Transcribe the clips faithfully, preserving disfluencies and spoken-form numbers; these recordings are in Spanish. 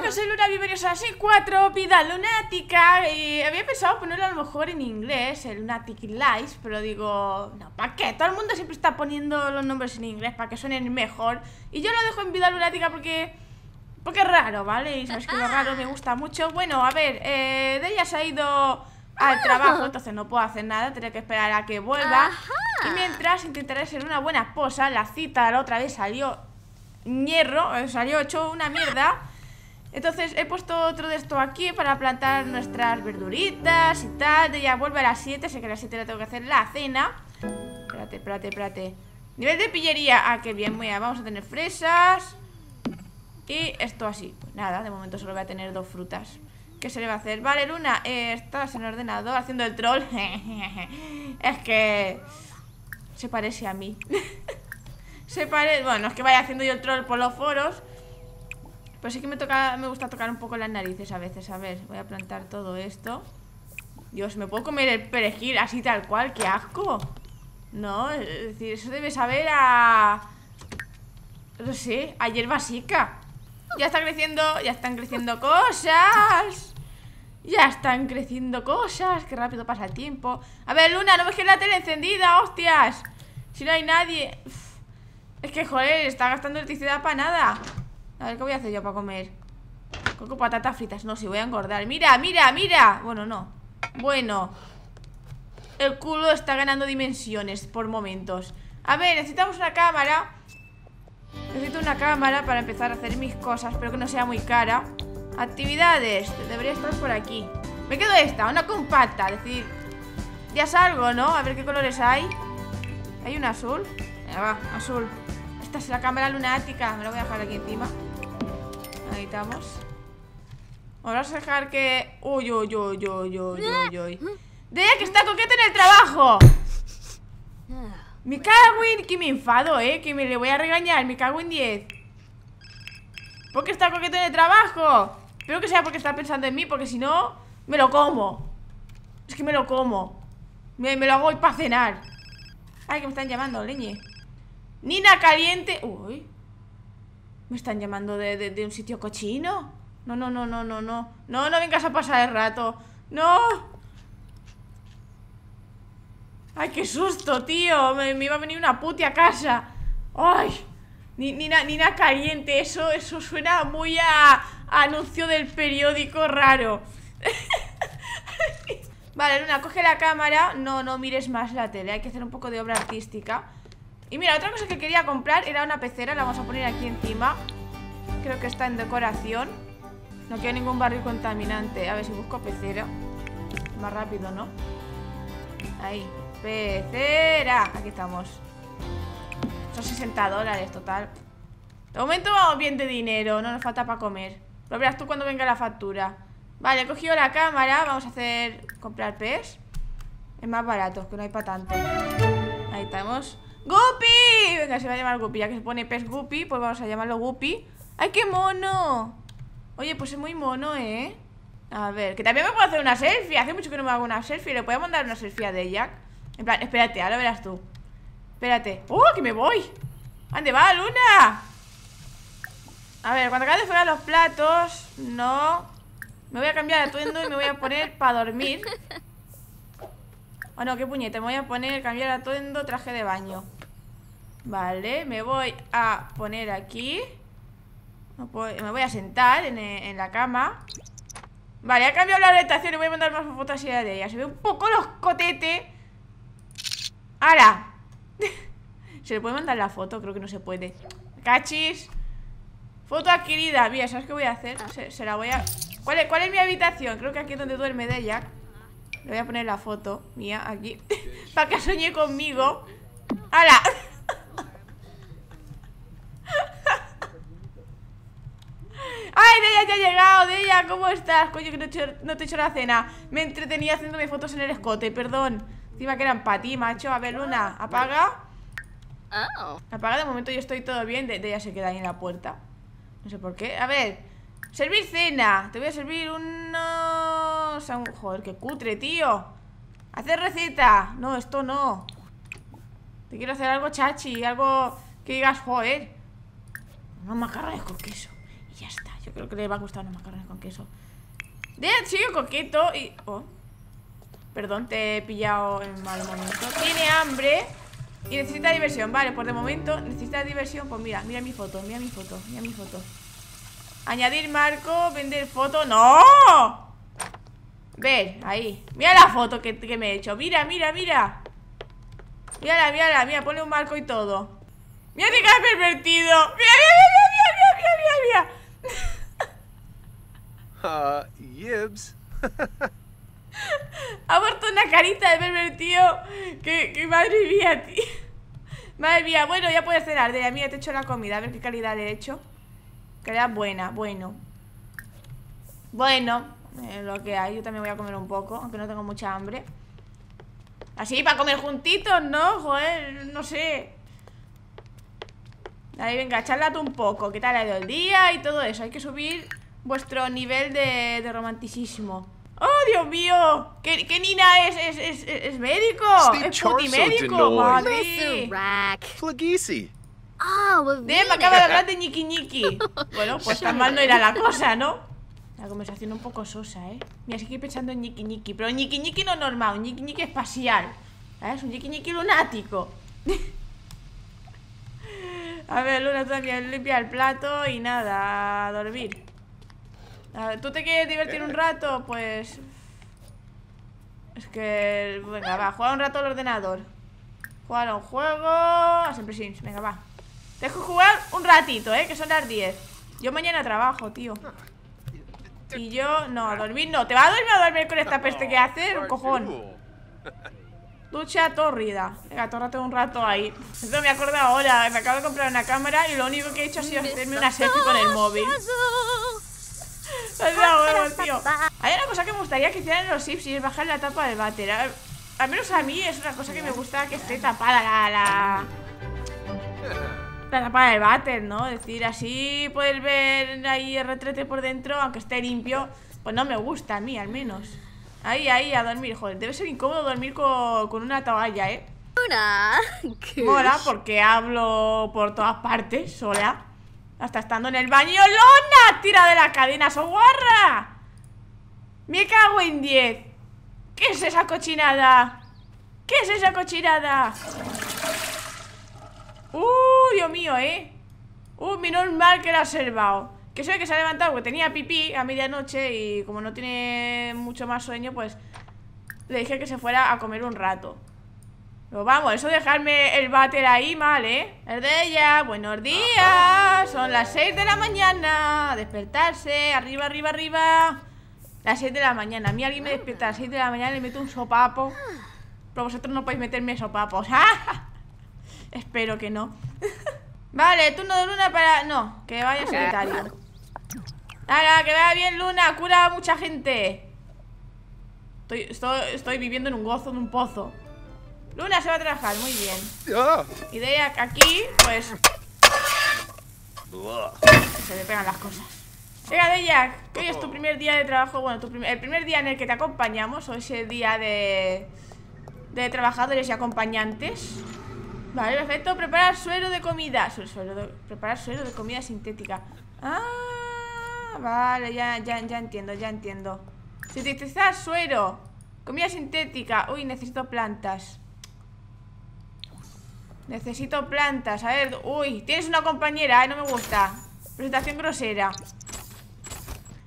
Bueno, soy Luna, bienvenidos a seis cuatro, Vida Lunática. Y había pensado ponerlo a lo mejor en inglés, el Lunatic Life, pero digo, no, ¿para qué? Todo el mundo siempre está poniendo los nombres en inglés para que suenen mejor. Y yo lo dejo en Vida Lunática porque porque es raro, ¿vale? Y sabes que lo raro me gusta mucho. Bueno, a ver, eh, Deyak se ha ido al trabajo, entonces no puedo hacer nada, tendré que esperar a que vuelva. Y mientras intentaré ser una buena esposa. La cita la otra vez salió ñerro, salió hecho una mierda. Entonces he puesto otro de esto aquí para plantar nuestras verduritas y tal. Ella vuelve a las siete, sé que a las siete la tengo que hacer la cena. Espérate, espérate, espérate. Nivel de pillería, ah, qué bien, muy bien. Vamos a tener fresas. Y esto así, pues nada, de momento solo voy a tener dos frutas. ¿Qué se le va a hacer? Vale, Luna, eh, estás en el ordenador haciendo el troll. Es que se parece a mí. Se parece, bueno, es que vaya haciendo yo el troll por los foros. Pero sí que me toca, me gusta tocar un poco las narices a veces. A ver, voy a plantar todo esto. Dios, ¿me puedo comer el perejil así tal cual? ¡Qué asco! No, es decir, eso debe saber a... no sé, a hierba seca. Ya está creciendo, ya están creciendo cosas. Ya están creciendo cosas. Qué rápido pasa el tiempo. A ver, Luna, no me dejes la tele encendida, hostias. Si no hay nadie. Uf. Es que, joder, está gastando electricidad para nada. A ver, ¿qué voy a hacer yo para comer? Coco, patatas fritas. No, si voy a engordar. Mira, mira, mira. Bueno, no. Bueno. El culo está ganando dimensiones por momentos. A ver, necesitamos una cámara. Necesito una cámara para empezar a hacer mis cosas. Espero que no sea muy cara. Actividades. Debería estar por aquí. Me quedo esta, una compacta. Es decir, ya salgo, ¿no? A ver qué colores hay. Hay un azul. Venga, va, azul. Esta es la cámara lunática. Me la voy a dejar aquí encima. Ahí estamos. Vamos a dejar que... Uy, uy, uy, uy, uy, uy, uy. Deya que está coqueta en el trabajo. Me cago en... Que me enfado, eh. Que me le voy a regañar. Me cago en diez. ¿Por qué está coqueta en el trabajo? Espero que sea porque está pensando en mí. Porque si no, me lo como. Es que me lo como. Me, me lo hago hoy para cenar. Ay, que me están llamando, leñe. Nina caliente. Uy. Me están llamando de, de, de un sitio cochino. No, no, no, no, no, no. No, no vengas a pasar el rato. No. Ay, qué susto, tío. Me, me iba a venir una puti a casa. Ay, Nina, Nina caliente. Eso, eso suena muy a, a anuncio del periódico raro. Vale, Luna, coge la cámara. No, no mires más la tele. Hay que hacer un poco de obra artística. Y mira, otra cosa que quería comprar era una pecera. La vamos a poner aquí encima. Creo que está en decoración. No quiero ningún barril contaminante. A ver si busco pecera. Más rápido, ¿no? Ahí, pecera. Aquí estamos. Son sesenta dólares total. De momento vamos bien de dinero. No nos falta para comer. Lo verás tú cuando venga la factura. Vale, he cogido la cámara. Vamos a hacer... comprar pez. Es más barato, que no hay para tanto. Ahí estamos. ¡Guppy! Venga, se va a llamar Guppy. Ya que se pone pez Guppy, pues vamos a llamarlo Guppy. ¡Ay, qué mono! Oye, pues es muy mono, ¿eh? A ver, que también me puedo hacer una selfie. Hace mucho que no me hago una selfie. Le puedo mandar una selfie a Deyak. En plan, espérate, ahora verás tú. Espérate. ¡Oh, que me voy! ¡Ande va, Luna! A ver, cuando acabe de fregar los platos. No. Me voy a cambiar de atuendo y me voy a poner para dormir. Oh, no, qué puñete, me voy a poner, cambiar atuendo, traje de baño. Vale, me voy a poner aquí. Me voy a sentar en, en la cama. Vale, ha cambiado la orientación y voy a mandar más fotos de ella. Se ve un poco los cotetes. ¡Hala! ¿Se le puede mandar la foto? Creo que no se puede. Cachis. Foto adquirida. Mira, ¿sabes qué voy a hacer? Se, se la voy a... ¿Cuál es, ¿Cuál es mi habitación? Creo que aquí es donde duerme Deyak. Le voy a poner la foto mía aquí. Para que sueñe conmigo. ¡Hala! ¡Ay, Deya, ya ha llegado! Deya, ¿cómo estás? Coño, que no, he hecho, no te he hecho la cena. Me entretenía haciéndome fotos en el escote, perdón. Encima que eran para ti, macho. A ver, Luna, apaga. Apaga, de momento yo estoy todo bien. Deya se queda ahí en la puerta. No sé por qué. A ver. Servir cena. Te voy a servir unos... Joder, qué cutre, tío. Hacer receta. No, esto no. Te quiero hacer algo chachi. Algo que digas, joder. Unos macarrones con queso. Y ya está. Yo, Creo que le va a gustar una macarrona con queso. Deyak sigue coqueto y... Oh. Perdón, te he pillado en mal momento. Tiene hambre y necesita diversión. Vale, pues de momento necesita diversión. Pues mira, mira mi foto, mira mi foto, mira mi foto. Añadir marco, vender foto. ¡No! Ver, ahí. Mira la foto que, que me he hecho. Mira, mira, mira. Mírala, mírala, mira, ponle un marco y todo. Mira que queda pervertido. Mira, mira, mira, mira, mira, mira, mira. Uh, yibs. Ha puesto una carita de pervertido. Que, que madre mía, tío. Madre mía, bueno, ya puedes cenar. Deyak, mira, te he hecho la comida, a ver qué calidad le he hecho. Calidad buena, bueno. Bueno, eh, lo que hay, yo también voy a comer un poco. Aunque no tengo mucha hambre. Así, para comer juntitos, ¿no? Joder, no sé. Ahí, venga, charlate un poco. ¿Qué tal ha ido el día? Y todo eso. Hay que subir vuestro nivel de, de romanticismo. ¡Oh, Dios mío! ¿Qué, qué Nina es? ¿Es, es, es médico? ¿Es putimédico? ¡Madre! Dem, acaba de hablar de Nikki Nikki. Bueno, pues tan mal no era la cosa, ¿no? La conversación un poco sosa, ¿eh? Mira, sí que estoy pensando en Nikki Nikki. Pero Nikki Nikki no normal, un Nikki Nikki espacial. ¿Sabes? Un Nikki Nikki lunático. A ver, Luna, tú también limpia el plato y nada, a dormir. A ver, ¿tú te quieres divertir un rato? Pues... Es que... Venga, va, juega un rato al ordenador. Jugar a un juego... A Sempre Sims, venga, va. Te dejo jugar un ratito, ¿eh? Que son las diez. Yo mañana trabajo, tío. Y yo... No, a dormir no. ¿Te vas a dormir a dormir con esta peste que haces? Un cojón. Ducha tórrida. Venga, tórrate un rato ahí. Esto me acuerdo ahora. Me acabo de comprar una cámara y lo único que he hecho ha sido hacerme una selfie con el móvil. Bueno, tío. Hay una cosa que me gustaría que hicieran los Sims y es bajar la tapa del váter. Al menos a mí es una cosa que me gusta que esté tapada la... la... la tapa del váter, ¿no? Es decir, así puedes ver ahí el retrete por dentro, aunque esté limpio. Pues no me gusta a mí, al menos. Ahí, ahí, a dormir, joder. Debe ser incómodo dormir con, con una toalla, ¿eh? Una. Mola, porque hablo por todas partes, sola. Hasta estando en el baño. ¡Lona! ¡Tira de la cadena, soguarra! ¡Me cago en diez! ¿Qué es esa cochinada? ¿Qué es esa cochinada? ¡Uh, Dios mío, eh! ¡Uh, menos mal que la has salvado! Que soy que se ha levantado porque tenía pipí a medianoche y como no tiene mucho más sueño, pues le dije que se fuera a comer un rato. Pero vamos, eso dejarme el váter ahí mal, ¿eh? Es de ella, buenos días. Son las seis de la mañana. A despertarse, arriba, arriba, arriba. Las seis de la mañana. A mí alguien me despierta a las seis de la mañana y le meto un sopapo. Pero vosotros no podéis meterme sopapos. ¡Ah! Espero que no. Vale, turno de Luna para... No, que vaya solitario. Ahora, que vaya bien Luna, cura a mucha gente. Estoy, estoy, estoy viviendo en un gozo, en un pozo. Luna se va a trabajar, muy bien. Y Deyak aquí, pues... Se le pegan las cosas. Venga, Deyak, que hoy es tu primer día de trabajo. Bueno, tu prim el primer día en el que te acompañamos. Hoy es el día de... De trabajadores y acompañantes. Vale, perfecto, preparar suero de comida. Su suero de, preparar suero de comida sintética. Ah, vale, ya, ya, ya entiendo, ya entiendo. Sintetizar suero. Comida sintética. Uy, necesito plantas. Necesito plantas, a ver. Uy, tienes una compañera, eh, no me gusta. Presentación grosera.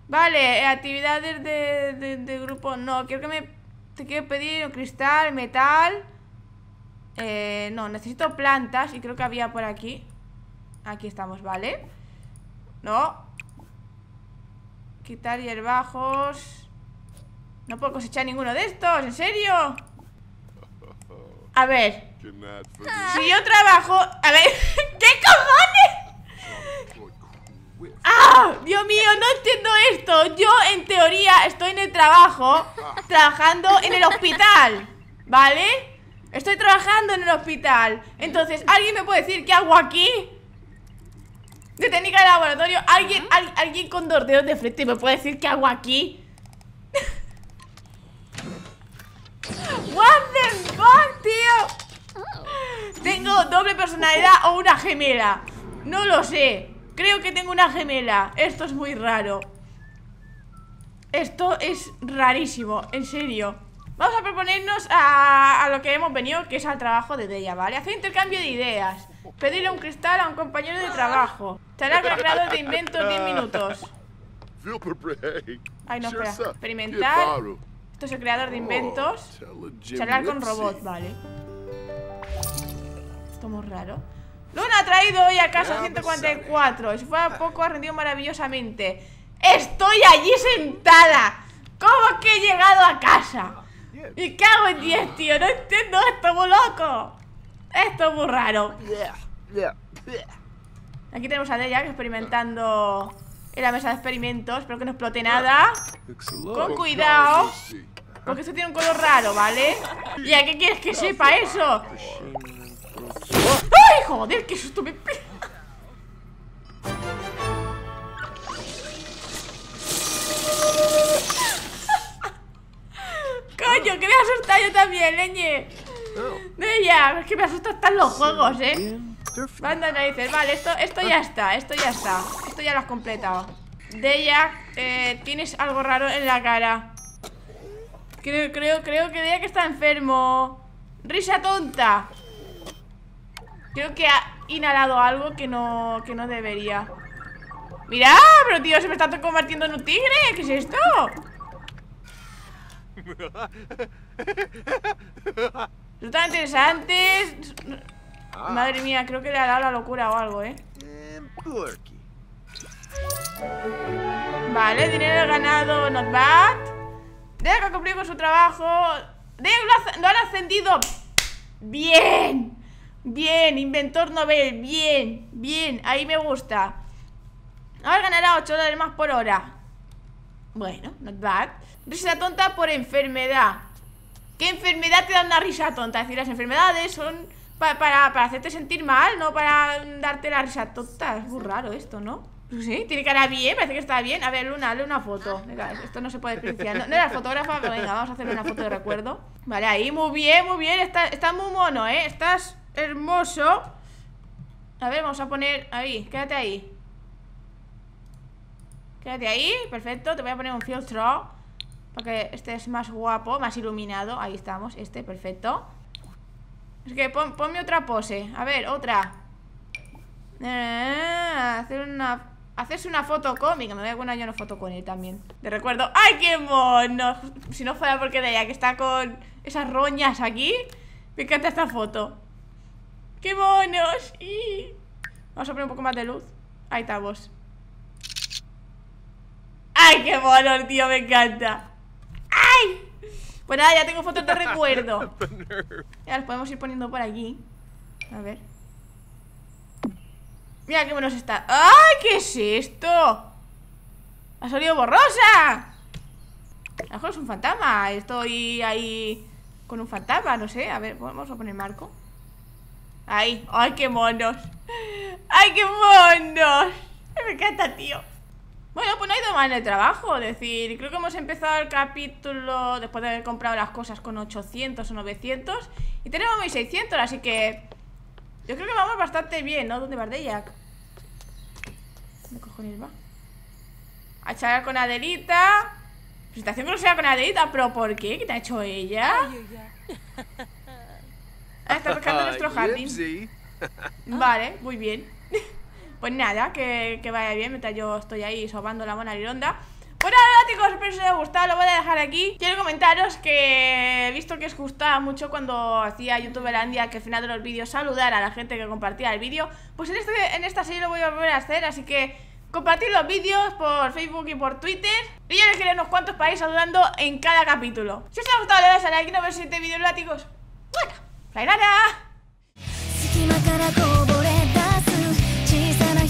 Vale, actividades de, de, de grupo. No, quiero que me... Te quiero pedir cristal, metal. Eh, no, necesito plantas. Y creo que había por aquí. Aquí estamos, vale. No. Quitar hierbajos. No puedo cosechar ninguno de estos, ¿en serio? A ver. Si yo trabajo... A ver, ¿qué cojones? ¡Ah! Dios mío, no entiendo esto. Yo, en teoría, estoy en el trabajo. Trabajando en el hospital, ¿vale? Estoy trabajando en el hospital. Entonces, ¿alguien me puede decir qué hago aquí? De técnica de laboratorio. ¿Alguien, al, alguien con dos dedos de frente me puede decir qué hago aquí? What the fuck, tío. Tengo doble personalidad o una gemela. No lo sé. Creo que tengo una gemela. Esto es muy raro. Esto es rarísimo, en serio. Vamos a proponernos a, a lo que hemos venido, que es al trabajo de Deya, ¿vale? Hacer intercambio de ideas. Pedirle un cristal a un compañero de trabajo. Charlar con el creador de inventos diez minutos. Ay, no, espera. Experimentar. Esto es el creador de inventos. Charlar con robot, vale. Esto muy raro. Luna ha traído hoy a casa ciento cuarenta y cuatro. Si fuera poco, ha rendido maravillosamente. ¡Estoy allí sentada! ¿Cómo que he llegado a casa? Me cago en diez, tío. No entiendo esto, muy loco. Esto es muy raro. Aquí tenemos a Deyak experimentando en la mesa de experimentos. Espero que no explote nada. Con cuidado, porque esto tiene un color raro, ¿vale? ¿Y a qué quieres que sepa eso? ¡Ay, joder! ¡Qué susto me pega! Coño, que me asusta yo también, leñe. Deya, es que me asustan tan los juegos, eh. Banda narices, vale, esto, esto ya está, esto ya está. Esto ya lo has completado. Deya, eh, tienes algo raro en la cara. Creo, creo, creo que Deya que está enfermo. Risa tonta. Creo que ha inhalado algo que no, que no debería. Mirá, pero tío, se me está convirtiendo en un tigre. ¿Qué es esto? Son tan interesantes. Madre mía, creo que le ha dado la locura o algo, ¿eh? Vale, dinero ganado, not bad. Deja que ha cumplido con su trabajo. Deja que lo han ascendido. Bien. Bien, inventor Nobel. Bien, bien, ahí me gusta. Ahora ganará ocho dólares más por hora. Bueno, not bad. Risa tonta por enfermedad. ¿Qué enfermedad te da una risa tonta? Es decir, las enfermedades son pa para, para hacerte sentir mal, no para darte la risa tonta. Es muy raro esto, ¿no? Sí, tiene cara bien, parece que está bien. A ver, Luna, dale una foto. Esto no se puede experienciar. No, no era fotógrafa, pero venga, vamos a hacerle una foto de recuerdo. Vale, ahí, muy bien, muy bien. Estás está muy mono, ¿eh? Estás hermoso. A ver, vamos a poner ahí, quédate ahí. Quédate ahí, perfecto, te voy a poner un filtro para que este es más guapo, más iluminado, ahí estamos, este, perfecto. Es que pon, ponme otra pose, a ver, otra. eh, Hacer una Hacerse una foto cómica, me voy a poner yo una foto con él también, de recuerdo. ¡Ay, qué mono! Si no fuera porque Deya que está con esas roñas aquí, me encanta esta foto. ¡Qué monos! ¡Y! Vamos a poner un poco más de luz, ahí estamos. ¡Ay, qué mono, tío! Me encanta. ¡Ay! Pues nada, ya tengo fotos de recuerdo. Ya las podemos ir poniendo por aquí. A ver. Mira qué monos está. ¡Ay, qué es esto! ¡Ha salido borrosa! A lo mejor es un fantasma. Estoy ahí con un fantasma, no sé. A ver, vamos a poner marco. ¡Ay! ¡Ay, qué monos! ¡Ay, qué monos! Me encanta, tío. Bueno, pues no ha ido mal el trabajo, es decir, creo que hemos empezado el capítulo después de haber comprado las cosas con ochocientos o novecientos. Y tenemos mil seiscientos, así que yo creo que vamos bastante bien, ¿no? ¿Dónde vas, Deyak? ¿Dónde cojones va? A charlar con Adelita. Presentación grosera con Adelita, pero ¿por qué? ¿Qué te ha hecho ella? Ah, está pescando nuestro jardín. Vale, muy bien. Pues nada, que, que vaya bien, mientras yo estoy ahí sobando la mona lironda. Bueno, nada, chicos, espero que os haya gustado, lo voy a dejar aquí. Quiero comentaros que he visto que os gustaba mucho cuando hacía Youtuberlandia, que al final de los vídeos saludara a la gente que compartía el vídeo. Pues en, este, en esta serie lo voy a volver a hacer, así que compartid los vídeos por Facebook y por Twitter. Y yo les quiero unos cuantos para ir saludando en cada capítulo. Si os ha gustado, le dais a like y nos vemos en el siguiente vídeo, lunáticos. ¡Muah! ¡Fly nana!